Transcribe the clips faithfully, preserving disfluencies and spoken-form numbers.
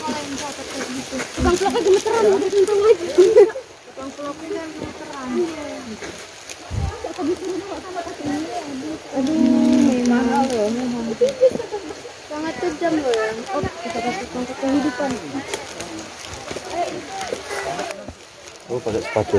Tukang vlognya gemeteran, udah kenceng lagi. Tukang vlognya kan gemeteran. Aduh, mahal loh. Sangat kejam loh yang. Oh, kita kasih konsep kehidupan. Oh, pakai sepatu.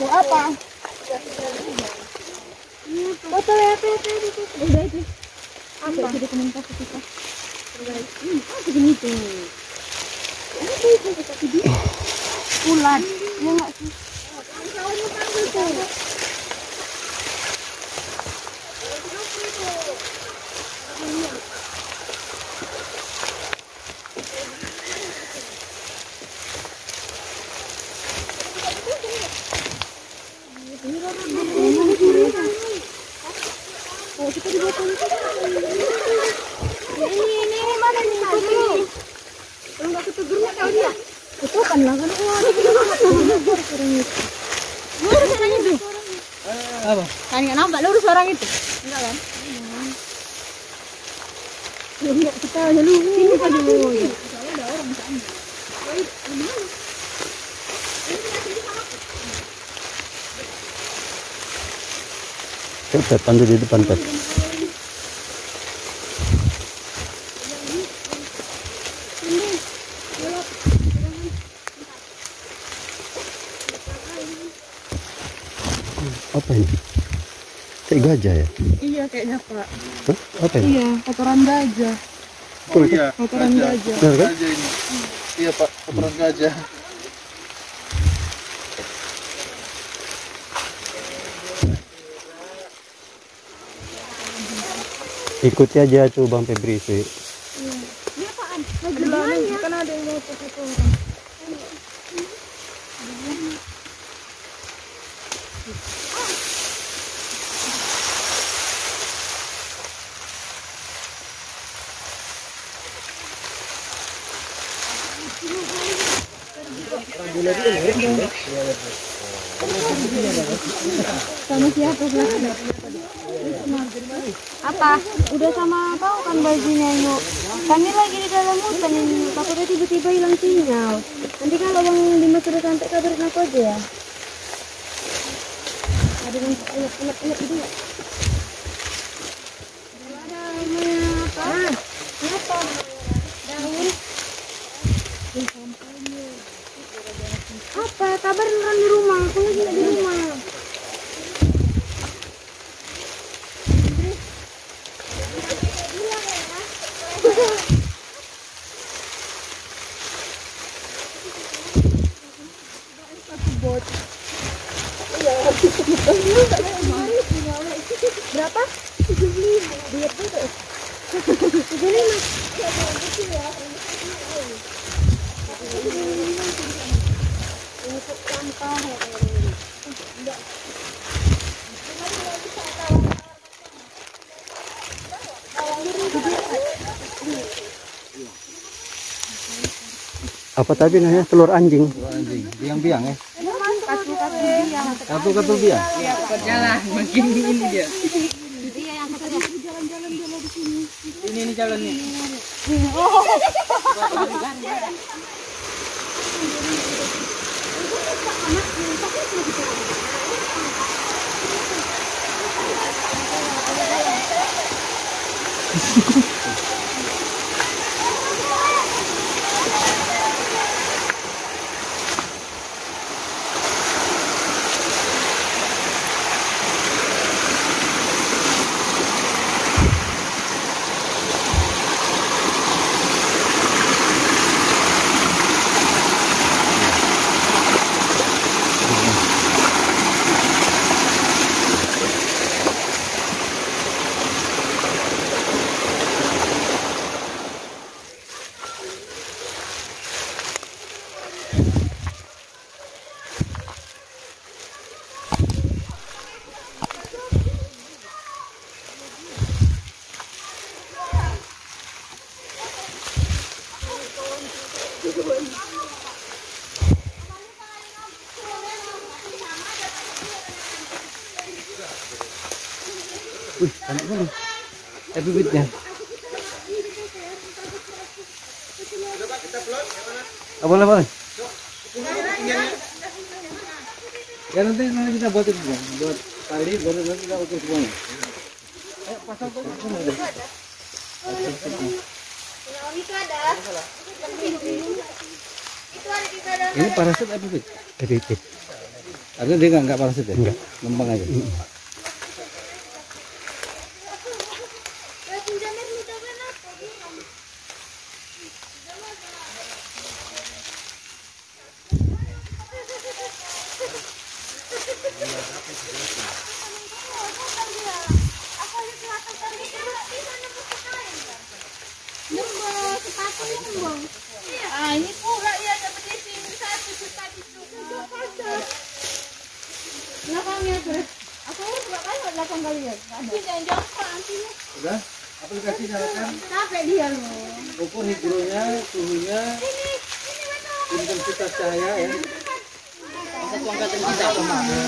Ku apa? Foto ya, foto itu. Udah itu. Apa? Jadi komentar kita. Ini apa begini tuh? Apa itu kita video? Ulat. Ya enggak sih? Kawan-kawannya panggil tuh. Orang itu enggak kan? Ya enggak, kita dulu sini kan dulu soalnya ada orang sana. Woi, ini mana? Ini sini sama aku. Kita pandu di depan kan. Apa ini? Kayak gajah ya? Iya kayaknya Pak. Hah? Apa ini? Iya, kotoran gajah. Oh iya, kotoran gajah. Benar kan? Gajah ini. Hmm. Iya Pak, kotoran hmm. gajah. Ikuti aja tuh Bang Febri sih. Iya. Ini apaan? Lagi banyak. Kan ada yang mau foto-foto orang. Sama siapa belakang? Apa? Udah sama tahu kan bajunya yuk. Kami lagi di dalam hutan ini. Takutnya tiba-tiba hilang sinyal. Nanti kalau Bang Dimas sudah sampai kabarin aku aja ya. Ada yang ulet-ulet gitu nggak? Ada namanya apa? Apa? Daun. Apa? Kabarin orang di rumah. Aku lagi di rumah. Berapa? tujuh puluh lima. Diet juga. Apa tadi namanya? Telur anjing. Telur anjing. Biang-biang ya. Katu-katu biang. Iya, berjalan makin dingin dia. Dia yang katanya jalan-jalan dulu di sini. Ini ini jalan nih. Oh. Ini Wih, banyak sekali. Tapi bibitnya. Apa boleh boleh. Ya nanti nanti kita buat itu, buat tali, buat buat kita ukur semuanya. Eh, pasang tuh semua deh. Itu ada. Itu ada di sana. Ini parasit apa bibit? Bibit. Ada dia enggak enggak parasit ya? Enggak. Lempeng aja. Ah, ini pula ya dapat di sini satu juta itu. Lapangnya terus. Aku enggak tahu lapang kali ya. Ini jangan jongkok antinya. Udah, aplikasi nyalakan. Capek dia loh. Ukur hidronya, suhunya. Ini, ini betul. Intensitas cahaya ya. Untuk angkat kita sama.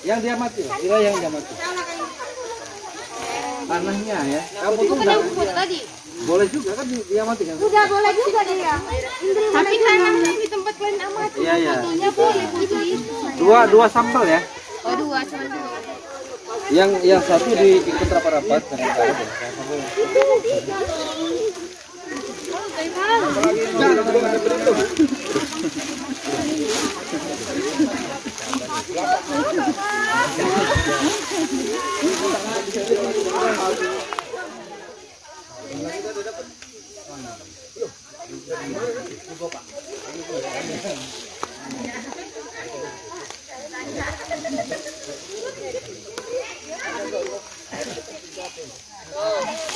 Yang dia mati, kira yang dia mati. Tanahnya ya. Kamu tuh enggak tadi. Boleh juga kan dia mati kan? Sudah boleh juga dia. Tapi tanahnya di tempat lain amat. Iya, iya. Fotonya boleh itu. Dua dua sampel ya. Oh, dua sampel. Yang yang satu di ikut rapat-rapat kan. Oh.